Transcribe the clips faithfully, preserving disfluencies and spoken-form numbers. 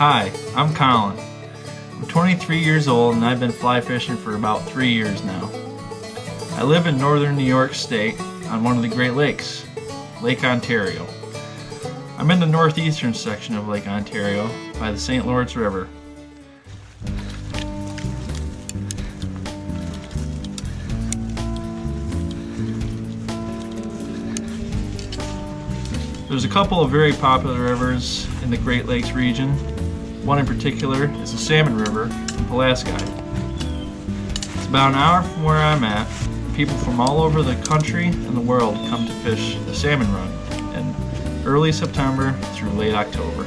Hi, I'm Colin. I'm twenty-three years old and I've been fly fishing for about three years now. I live in northern New York State on one of the Great Lakes, Lake Ontario. I'm in the northeastern section of Lake Ontario by the Saint Lawrence River. There's a couple of very popular rivers in the Great Lakes region. One in particular is the Salmon River in Pulaski. It's about an hour from where I'm at. People from all over the country and the world come to fish the Salmon Run in early September through late October.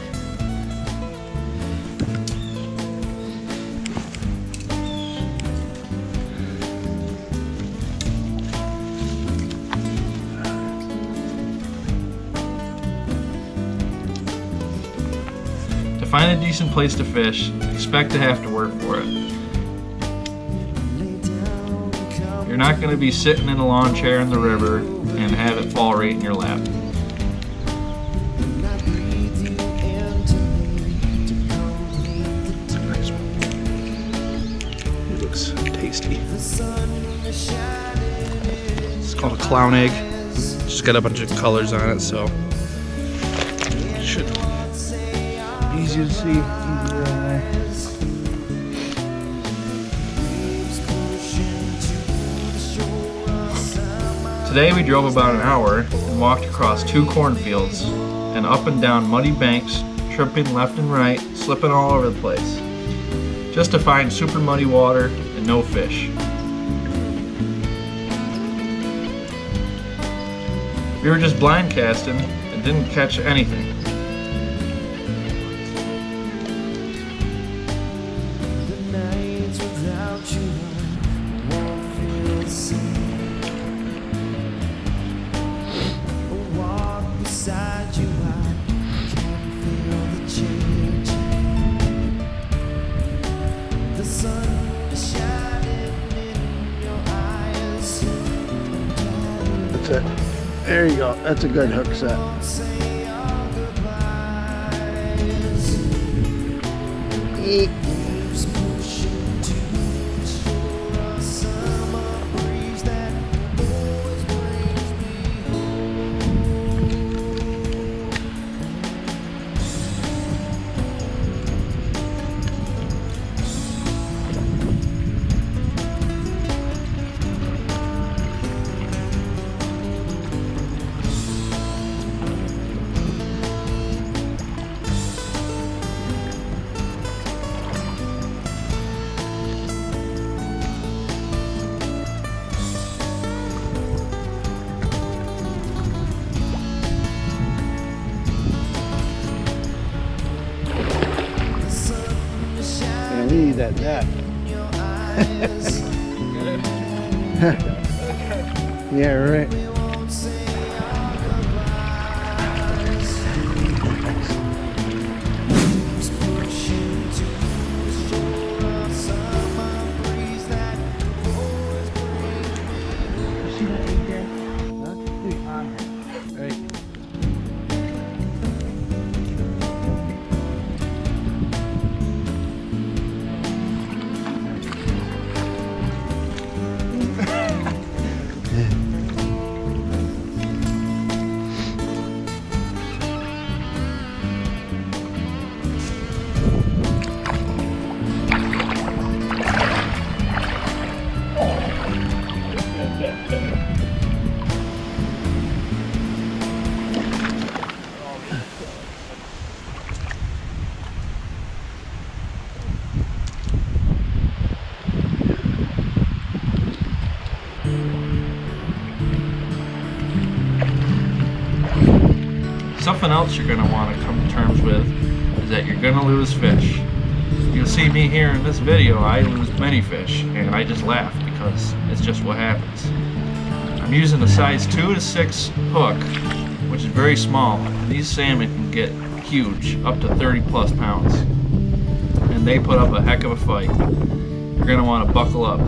Find a decent place to fish, expect to have to work for it. You're not going to be sitting in a lawn chair in the river and have it fall right in your lap. It looks tasty. It's called a clown egg. It's just got a bunch of colors on it, so it should easy to see. Today we drove about an hour and walked across two cornfields and up and down muddy banks, tripping left and right, slipping all over the place, just to find super muddy water and no fish. We were just blind casting and didn't catch anything. That's it. There you go. That's a good hook set. Eek. We need that net. Yeah, right. Something else you're going to want to come to terms with is that you're going to lose fish. You'll see me here in this video, I lose many fish, and I just laugh because it's just what happens. I'm using a size two to six hook, which is very small. These salmon can get huge, up to thirty plus pounds. And they put up a heck of a fight. You're going to want to buckle up.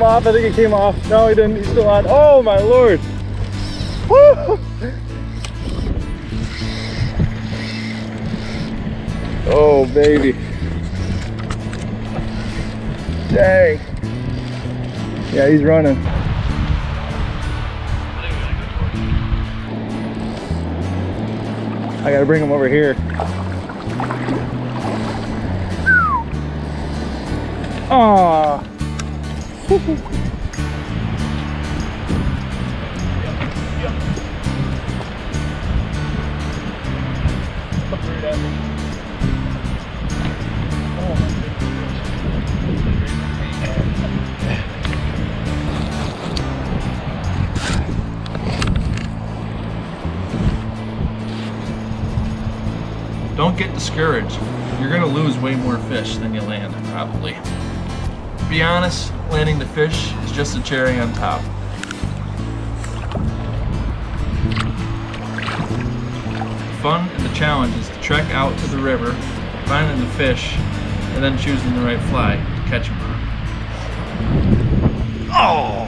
come off. I think it came off. No, he didn't. He's still on. Oh my lord! Woo! Oh baby! Dang! Yeah, he's running. I gotta bring him over here. Ah. Don't get discouraged. You're gonna lose way more fish than you land, probably. To be honest, landing the fish is just a cherry on top. The fun and the challenge is to trek out to the river, finding the fish, and then choosing the right fly to catch them on. Oh!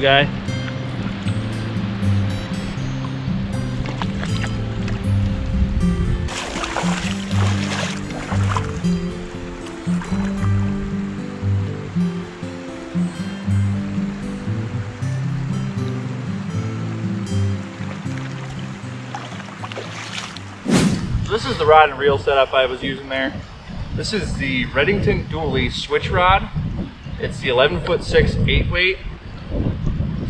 Guy. So this is the rod and reel setup I was using there. This is the Redington Dually switch rod. It's the eleven foot six eight weight.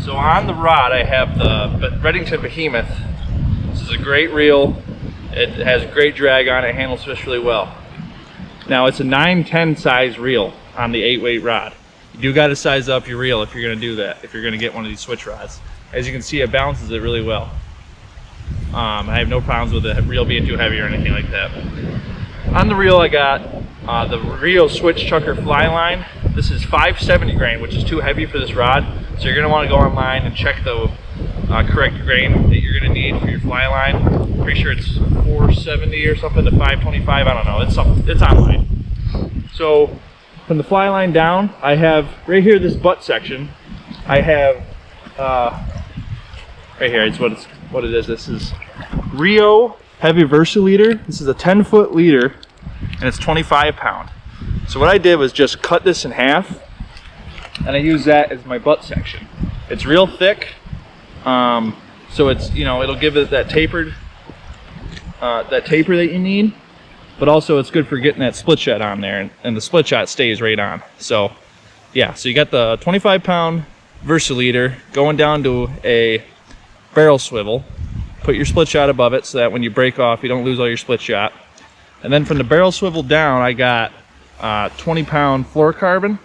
So on the rod I have the Redington Behemoth. This is a great reel. It has great drag on it, handles fish really well. Now it's a nine ten size reel on the eight weight rod. You do gotta size up your reel if you're gonna do that, if you're gonna get one of these switch rods. As you can see, it bounces it really well. Um, I have no problems with the reel being too heavy or anything like that. On the reel I got uh, the Rio Switch Chucker fly line. This is five seventy grain, which is too heavy for this rod. So you're gonna wanna go online and check the uh, correct grain that you're gonna need for your fly line. I'm pretty sure it's four seventy or something to five twenty-five, I don't know, it's something, it's online. So from the fly line down, I have right here this butt section, I have, uh, right here, it's what, it's what it is, this is Rio Heavy Versa Leader. This is a ten foot leader and it's twenty-five pound. So what I did was just cut this in half and I use that as my butt section. It's real thick, um, so it's, you know, it'll give it that tapered, uh, that taper that you need, but also it's good for getting that split shot on there, and, and the split shot stays right on. So, yeah, so you got the twenty-five pound VersaLeader going down to a barrel swivel. Put your split shot above it so that when you break off, you don't lose all your split shot. And then from the barrel swivel down, I got uh, twenty pound fluorocarbon.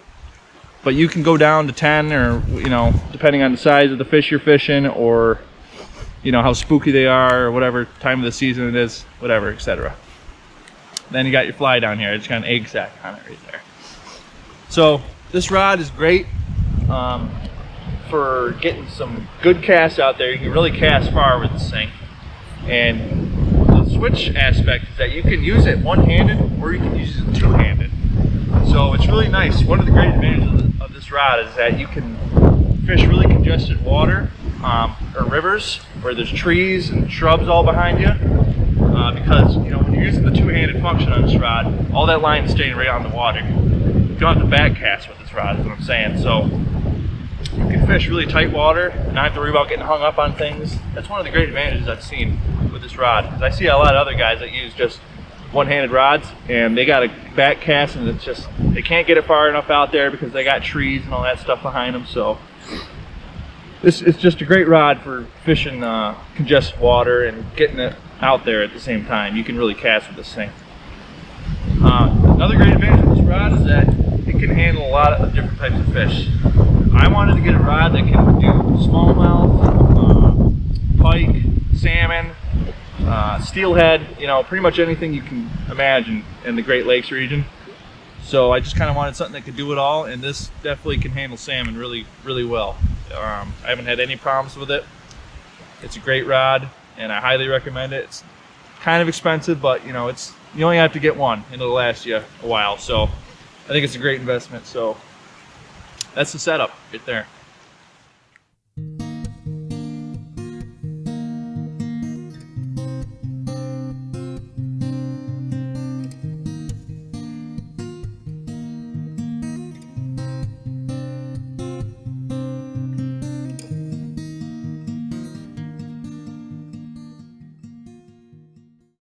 But you can go down to ten, or, you know, depending on the size of the fish you're fishing, or, you know, how spooky they are, or whatever time of the season it is, whatever, et cetera. Then you got your fly down here. It's got an egg sack on it right there. So this rod is great um, for getting some good casts out there. You can really cast far with this thing. And the switch aspect is that you can use it one-handed or you can use it two-handed. So it's really nice. One of the great advantages of this rod is that you can fish really congested water um, or rivers where there's trees and shrubs all behind you. Uh, because, you know, when you're using the two-handed function on this rod, all that line is staying right on the water. You don't have to back cast with this rod, is what I'm saying. So you can fish really tight water and not have to worry about getting hung up on things. That's one of the great advantages I've seen with this rod. Because I see a lot of other guys that use just one-handed rods and they got a back cast and it's just they can't get it far enough out there because they got trees and all that stuff behind them. So this is just a great rod for fishing uh, congested water and getting it out there at the same time. You can really cast with this thing. Uh, another great advantage of this rod is that it can handle a lot of different types of fish. I wanted to get a rod that can do smallmouth, uh, pike, salmon, uh, steelhead, you know, pretty much anything you can imagine in the Great Lakes region. So I just kind of wanted something that could do it all, and this definitely can handle salmon really, really well. Um, I haven't had any problems with it. It's a great rod, and I highly recommend it. It's kind of expensive, but you know, it's you only have to get one, and it'll last you a while. So I think it's a great investment. So that's the setup right there.